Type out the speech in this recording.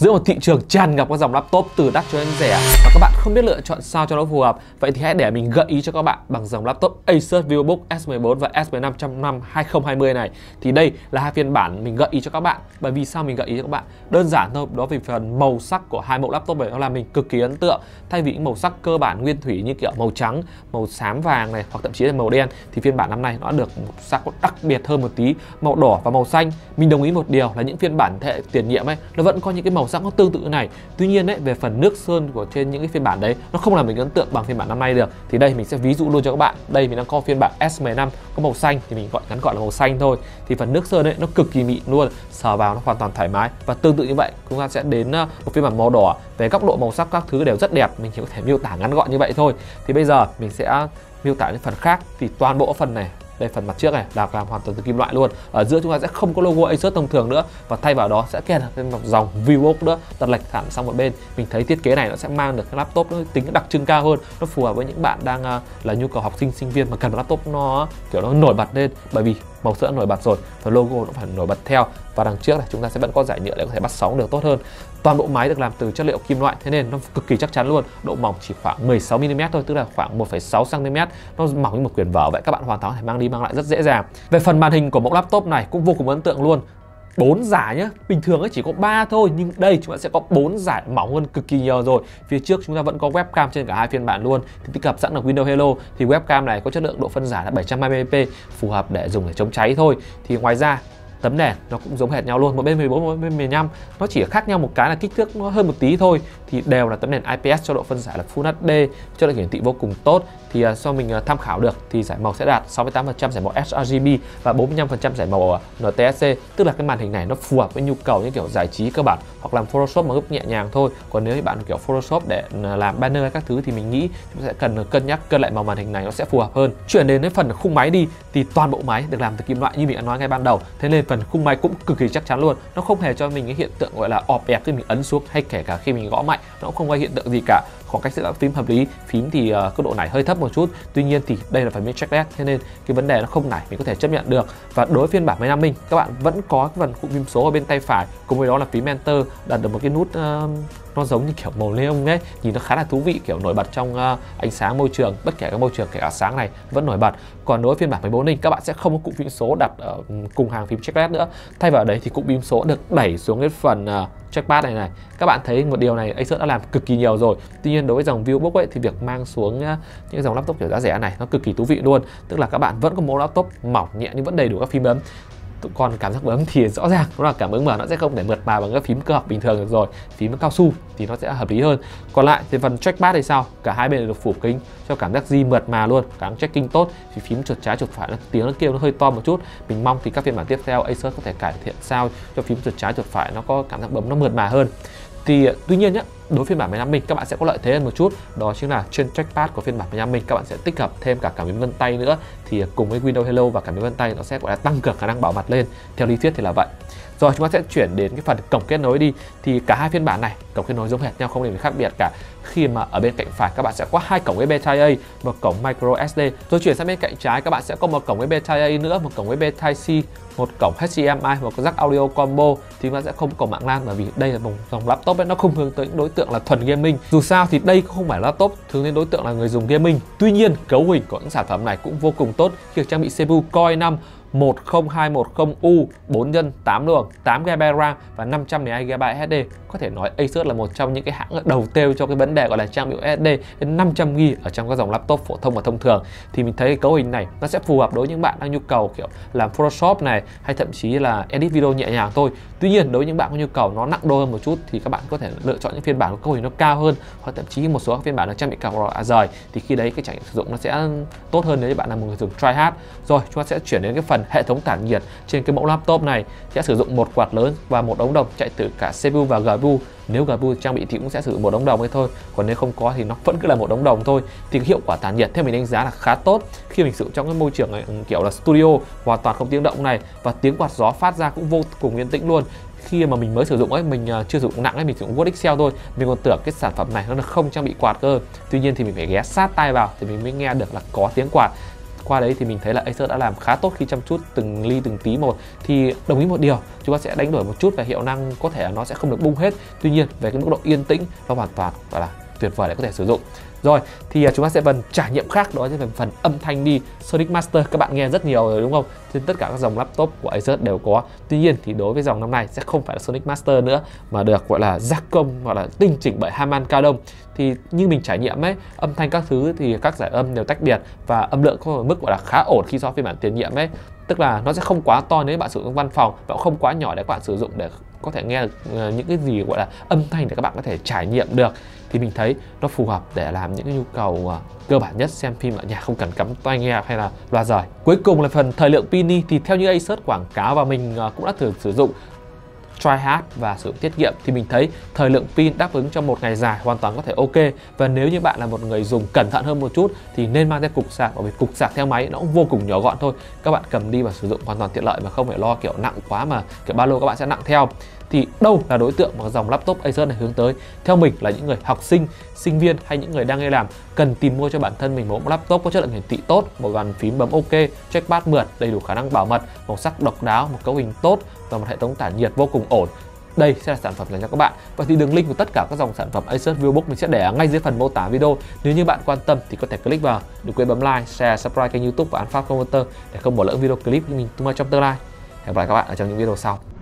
giữa một thị trường tràn ngập các dòng laptop từ đắt cho đến rẻ và các bạn không biết lựa chọn sao cho nó phù hợp, vậy thì hãy để mình gợi ý cho các bạn bằng dòng laptop Asus Vivobook S14 và S15 trong năm 2020 này. Thì đây là hai phiên bản mình gợi ý cho các bạn. Bởi vì sao mình gợi ý cho các bạn? Đơn giản thôi, đó vì phần màu sắc của hai mẫu laptop này nó làm mình cực kỳ ấn tượng. Thay vì những màu sắc cơ bản nguyên thủy như kiểu màu trắng, màu xám vàng này hoặc thậm chí là màu đen, thì phiên bản năm nay nó được một sắc đặc biệt hơn một tí, màu đỏ và màu xanh. Mình đồng ý một điều là những phiên bản thế hệ tiền nhiệm ấy nó vẫn có những cái màu sắc nó tương tự này. Tuy nhiên đấy, về phần nước sơn của trên những cái phiên bản đấy nó không làm mình ấn tượng bằng phiên bản năm nay được. Thì đây mình sẽ ví dụ luôn cho các bạn. Đây mình đang có phiên bản S15 có màu xanh thì mình ngắn gọn là màu xanh thôi. Thì phần nước sơn đấy nó cực kỳ mịn luôn, sờ vào nó hoàn toàn thoải mái. Và tương tự như vậy, chúng ta sẽ đến một phiên bản màu đỏ. Về góc độ màu sắc các thứ đều rất đẹp, mình chỉ có thể miêu tả ngắn gọn như vậy thôi. Thì bây giờ mình sẽ miêu tả những phần khác. Thì toàn bộ phần này, đây phần mặt trước này là làm hoàn toàn từ kim loại luôn. Ở giữa chúng ta sẽ không có logo Asus thông thường nữa và thay vào đó sẽ kèm thêm một dòng Vivobook nữa đặt lệch hẳn sang một bên. Mình thấy thiết kế này nó sẽ mang được cái laptop nó tính đặc trưng cao hơn, nó phù hợp với những bạn đang là nhu cầu học sinh sinh viên mà cần một laptop nó kiểu nó nổi bật lên. Bởi vì màu sữa nổi bật rồi và logo nó phải nổi bật theo. Và đằng trước này chúng ta sẽ vẫn có giải nhựa để có thể bắt sóng được tốt hơn. Toàn bộ máy được làm từ chất liệu kim loại, thế nên nó cực kỳ chắc chắn luôn. Độ mỏng chỉ khoảng 16mm thôi, tức là khoảng 1,6cm. Nó mỏng như một quyển vở vậy, các bạn hoàn toàn có thể mang đi mang lại rất dễ dàng. Về phần màn hình của mẫu laptop này cũng vô cùng ấn tượng luôn. 4 giải nhé, bình thường ấy chỉ có 3 thôi, nhưng đây chúng ta sẽ có 4 giải mỏng hơn cực kỳ nhiều rồi. Phía trước chúng ta vẫn có webcam trên cả hai phiên bản luôn. Thì tích hợp sẵn là Windows Hello, thì webcam này có chất lượng độ phân giải là 720p, phù hợp để dùng để chống cháy thôi. Thì ngoài ra tấm đèn nó cũng giống hệt nhau luôn, một bên 14 một bên 15, nó chỉ khác nhau một cái là kích thước nó hơn một tí thôi. Thì đều là tấm đèn IPS cho độ phân giải là Full HD, cho độ hiển thị vô cùng tốt. Thì so mình tham khảo được thì giải màu sẽ đạt 68% giải màu sRGB và 45% giải màu NTSC, tức là cái màn hình này nó phù hợp với nhu cầu những kiểu giải trí cơ bản hoặc làm Photoshop mà gấp nhẹ nhàng thôi. Còn nếu như bạn kiểu Photoshop để làm banner hay các thứ thì mình nghĩ chúng sẽ cần cân nhắc cân lại màu màn hình này, nó sẽ phù hợp hơn. Chuyển đến cái phần khung máy đi, thì toàn bộ máy được làm từ kim loại như mình đã nói ngay ban đầu, thế nên phần khung máy cũng cực kỳ chắc chắn luôn. Nó không hề cho mình cái hiện tượng gọi là ọp ẹp khi mình ấn xuống, hay kể cả khi mình gõ mạnh nó cũng không có hiện tượng gì cả. Khoảng cách giữa các phím hợp lý, phím thì cấp độ này hơi thấp một chút, tuy nhiên thì đây là phần mềm checklist, thế nên cái vấn đề nó không nảy mình có thể chấp nhận được. Và đối với phiên bản 15 inch, các bạn vẫn có cái phần cụm phím số ở bên tay phải, cùng với đó là phím enter, đặt được một cái nút nó giống như kiểu màu neon ấy, nhìn nó khá là thú vị, kiểu nổi bật trong ánh sáng môi trường, bất kể các môi trường kể cả sáng này vẫn nổi bật. Còn đối với phiên bản 14 inch các bạn sẽ không có cụm phím số đặt ở cùng hàng phím checklist nữa, thay vào đấy thì cụm phím số được đẩy xuống cái phần trackpad này. Các bạn thấy một điều này Asus đã làm cực kỳ nhiều rồi. Tuy nhiên đối với dòng Vivobook ấy thì việc mang xuống những dòng laptop kiểu giá rẻ này nó cực kỳ thú vị luôn, tức là các bạn vẫn có mẫu laptop mỏng nhẹ nhưng vẫn đầy đủ các phím bấm. Còn cảm giác bấm thì rõ ràng đó là cảm ứng mà nó sẽ không thể mượt mà bằng các phím cơ học bình thường được rồi, phím cao su thì nó sẽ hợp lý hơn. Còn lại thì phần trackpad thì sao, cả hai bên đều được phủ kính cho cảm giác di mượt mà luôn, cảm giác tracking tốt. Thì phím chuột trái chuột phải nó tiếng nó kêu nó hơi to một chút, mình mong thì các phiên bản tiếp theo Asus có thể cải thiện sao cho phím chuột trái chuột phải nó có cảm giác bấm nó mượt mà hơn. Thì tuy nhiên nhé, đối với phiên bản 15 inch các bạn sẽ có lợi thế hơn một chút, đó chính là trên trackpad của phiên bản 15 inch các bạn sẽ tích hợp thêm cả cảm biến vân tay nữa. Thì cùng với Windows Hello và cảm biến vân tay nó sẽ gọi là tăng cường khả năng bảo mật lên, theo lý thuyết thì là vậy. Rồi chúng ta sẽ chuyển đến cái phần cổng kết nối đi. Thì cả hai phiên bản này cổng kết nối giống hệt nhau, không điểm khác biệt cả, khi mà ở bên cạnh phải các bạn sẽ có hai cổng USB Type A, một cổng micro SD. Rồi chuyển sang bên cạnh trái các bạn sẽ có một cổng USB Type A nữa, một cổng USB Type C, một cổng HDMI, một jack audio combo. Thì chúng ta sẽ không có cổng mạng LAN, bởi vì đây là một dòng laptop ấy, nó không hướng tới những đối tượng là thuần gaming. Dù sao thì đây cũng không phải laptop hướng đến đối tượng là người dùng gaming. Tuy nhiên cấu hình của những sản phẩm này cũng vô cùng tốt khi trang bị CPU Core i5 10210U 4x8 luồng, 8GB RAM và 512GB SSD. Có thể nói Asus là một trong những cái hãng đầu tiêu cho cái vấn đề gọi là trang bị SSD đến 500GB ở trong các dòng laptop phổ thông và thông thường. Thì mình thấy cái cấu hình này nó sẽ phù hợp đối với những bạn đang nhu cầu kiểu làm Photoshop này, hay thậm chí là edit video nhẹ nhàng thôi. Tuy nhiên đối với những bạn có nhu cầu nó nặng đô hơn một chút thì các bạn có thể lựa chọn những phiên bản có cấu hình nó cao hơn, hoặc thậm chí một số các phiên bản nó trang bị cả rời. Thì khi đấy cái trải nghiệm sử dụng nó sẽ tốt hơn nếu bạn là một người dùng try hard. Rồi chúng ta sẽ chuyển đến cái phần hệ thống tản nhiệt trên cái mẫu laptop này, sẽ sử dụng một quạt lớn và một ống đồng chạy từ cả CPU và GPU. Nếu GPU trang bị thì cũng sẽ sử dụng một ống đồng ấy thôi, còn nếu không có thì nó vẫn cứ là một ống đồng thôi. Thì cái hiệu quả tản nhiệt theo mình đánh giá là khá tốt khi mình sử dụng trong cái môi trường này, kiểu là studio hoàn toàn không tiếng động này, và tiếng quạt gió phát ra cũng vô cùng yên tĩnh luôn. Khi mà mình mới sử dụng ấy, mình chưa sử dụng nặng ấy, mình sử dụng Word Excel thôi, mình còn tưởng cái sản phẩm này nó không trang bị quạt cơ. Tuy nhiên thì mình phải ghé sát tai vào thì mình mới nghe được là có tiếng quạt. Qua đấy thì mình thấy là Acer đã làm khá tốt khi chăm chút từng ly từng tí một. Thì đồng ý một điều, chúng ta sẽ đánh đổi một chút về hiệu năng, có thể là nó sẽ không được bung hết. Tuy nhiên về cái mức độ yên tĩnh nó hoàn toàn gọi là tuyệt vời để có thể sử dụng. Rồi thì chúng ta sẽ phần trải nghiệm khác, đó là phần âm thanh đi. Sonic Master các bạn nghe rất nhiều rồi đúng không? Trên tất cả các dòng laptop của Asus đều có. Tuy nhiên thì đối với dòng năm nay sẽ không phải là Sonic Master nữa mà được gọi là gia công hoặc là tinh chỉnh bởi Harman Kardon. Thì như mình trải nghiệm ấy, âm thanh các thứ thì các giải âm đều tách biệt và âm lượng có một mức gọi là khá ổn khi so với bản tiền nhiệm ấy. Tức là nó sẽ không quá to nếu bạn sử dụng văn phòng và cũng không quá nhỏ để các bạn sử dụng để có thể nghe được những cái gì gọi là âm thanh để các bạn có thể trải nghiệm được. Thì mình thấy nó phù hợp để làm những cái nhu cầu cơ bản nhất, xem phim ở nhà không cần cắm tai nghe hay là loa rời. Cuối cùng là phần thời lượng pin đi, thì theo như Asus quảng cáo và mình cũng đã thử sử dụng try hard và sử dụng tiết kiệm thì mình thấy thời lượng pin đáp ứng cho một ngày dài hoàn toàn có thể ok. Và nếu như bạn là một người dùng cẩn thận hơn một chút thì nên mang theo cục sạc, bởi vì cục sạc theo máy nó cũng vô cùng nhỏ gọn thôi. Các bạn cầm đi và sử dụng hoàn toàn tiện lợi mà không phải lo kiểu nặng quá mà kiểu ba lô các bạn sẽ nặng theo. Thì đâu là đối tượng mà dòng laptop Acer này hướng tới? Theo mình là những người học sinh, sinh viên hay những người đang đi làm, cần tìm mua cho bản thân mình một laptop có chất lượng hiển thị tốt, một bàn phím bấm ok, trackpad mượt, đầy đủ khả năng bảo mật, màu sắc độc đáo, một cấu hình tốt và một hệ thống tản nhiệt vô cùng ổn. Đây sẽ là sản phẩm dành cho các bạn. Vậy thì đường link của tất cả các dòng sản phẩm Asus Vivobook mình sẽ để ở ngay dưới phần mô tả video. Nếu như bạn quan tâm thì có thể click vào. Đừng quên bấm like, share, subscribe kênh YouTube của An Phát Computer để không bỏ lỡ video clip mình tung ra trong tương lai. Hẹn gặp lại các bạn ở trong những video sau.